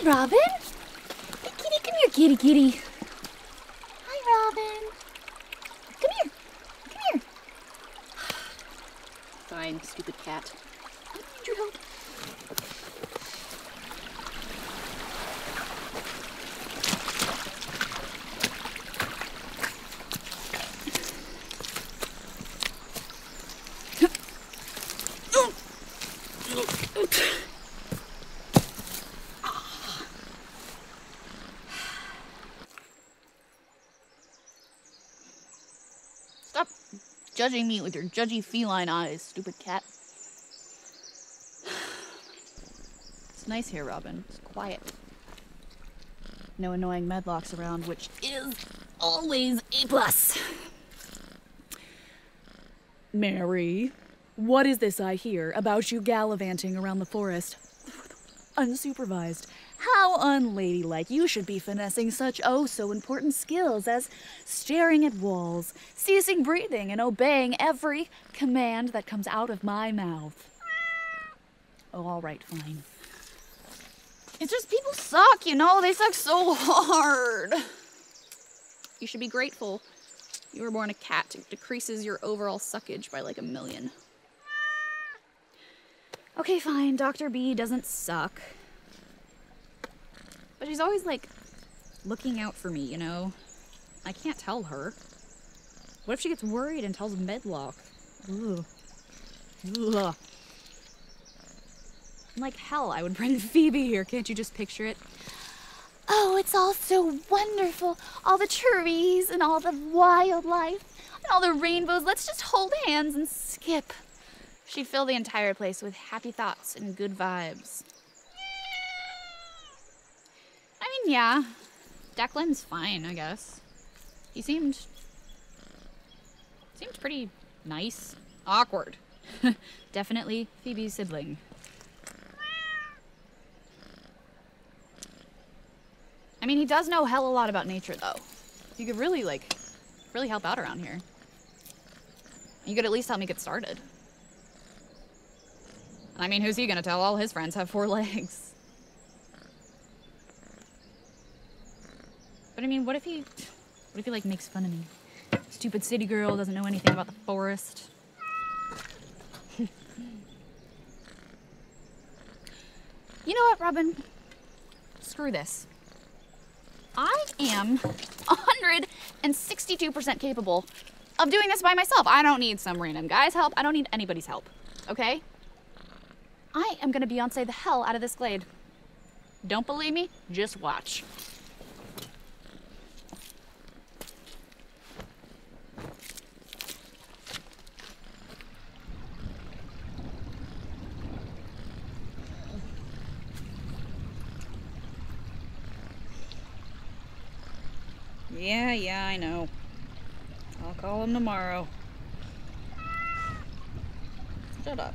Hi, Robin. Hey, kitty, come here, kitty, kitty. Hi, Robin. Come here. Come here. Fine, stupid cat. I need your help. Stop judging me with your judgy feline eyes, stupid cat. It's nice here, Robin. It's quiet. No annoying Medlocks around, which is always a plus. Mary, what is this I hear about you gallivanting around the forest? Unsupervised. How unladylike. You should be finessing such oh-so-important skills as staring at walls, ceasing breathing, and obeying every command that comes out of my mouth. Oh, all right, fine. It's just people suck, you know? They suck so hard. You should be grateful. You were born a cat. It decreases your overall suckage by like 1 million. Okay, fine, Dr. B doesn't suck. But she's always, like, looking out for me, you know? I can't tell her. What if she gets worried and tells Medlock? Ugh. Ugh. Like hell, I would bring Phoebe here. Can't you just picture it? Oh, it's all so wonderful. All the trees and all the wildlife and all the rainbows. Let's just hold hands and skip. She'd fill the entire place with happy thoughts and good vibes. I mean, yeah, Declan's fine, I guess. He seemed pretty nice. Awkward. Definitely Phoebe's sibling. I mean, he does know hell a lot about nature, though. You could really, like, really help out around here. You could at least help me get started. I mean, who's he gonna tell? All his friends have 4 legs. But I mean, what if he like makes fun of me? Stupid city girl doesn't know anything about the forest. You know what, Robin? Screw this. I am 162% capable of doing this by myself. I don't need some random guy's help. I don't need anybody's help, okay? I am gonna Beyoncé the hell out of this glade. Don't believe me? Just watch. Yeah, I know. I'll call him tomorrow. Shut up.